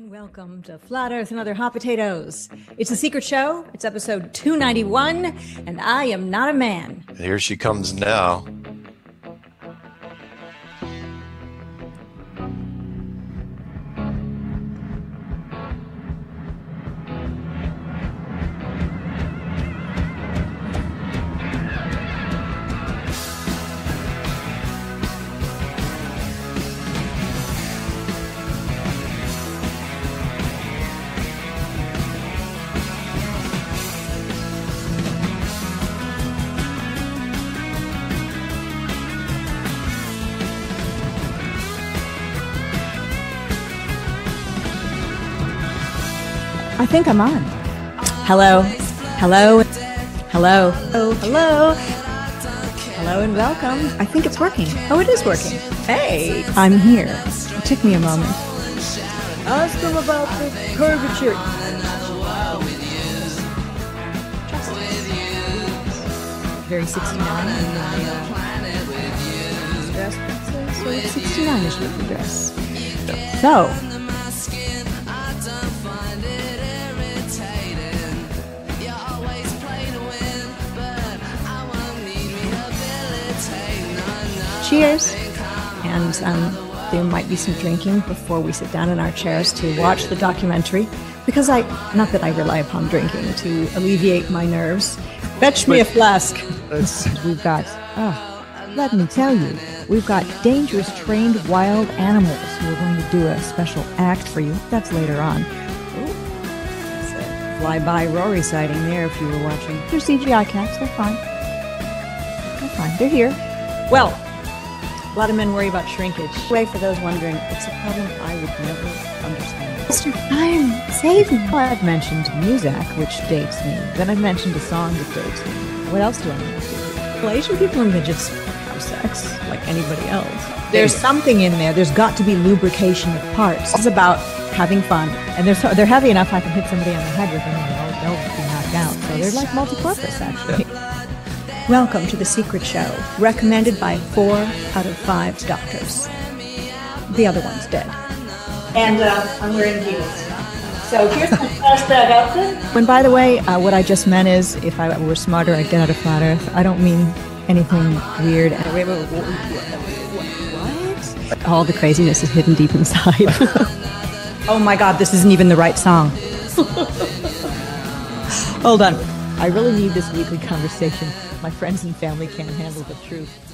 and welcome to Flat Earth and Other Hot Potatoes. It's The Secret Show. It's episode 291, and I am not a man. Here she comes now. I think I'm on. Hello. Hello. Hello. Hello. Hello. Hello and welcome. I think it's working. Oh, it is working. Hey. I'm here. It took me a moment. Ask them about the curvature. Very 69. So it's 69-ish looking dress. So. Cheers. And there might be some drinking before we sit down in our chairs to watch the documentary, because I, not that I rely upon drinking to alleviate my nerves. Fetch me a flask. We've got, let me tell you, we've got dangerous trained wild animals who are going to do a special act for you. That's later on. Fly-by Rory sighting there if you were watching. They're CGI cats. They're fine. They're fine. They're here. Well. A lot of men worry about shrinkage. Way for those wondering, it's a problem I would never understand. Mr. Byron, save me. Well, I've mentioned Muzak, which dates me. Then I've mentioned a song that dates me. What else do I need to do? Well, Asian people and midgets have sex like anybody else. There's something in there. There's got to be lubrication of parts. It's about having fun. And they're heavy enough I can hit somebody on the head with them and they'll be knocked out. So they're like multi-purpose, actually. Yeah. Welcome to The Secret Show, recommended by 4 out of 5 doctors. The other one's dead. And I'm wearing heels. So here's my flashback outfit. And by the way, what I just meant is, if I were smarter, I'd get out of Flat Earth. I don't mean anything weird. What? All the craziness is hidden deep inside. Oh my God, this isn't even the right song. Hold on. I really need this weekly conversation. My friends and family can't handle the truth.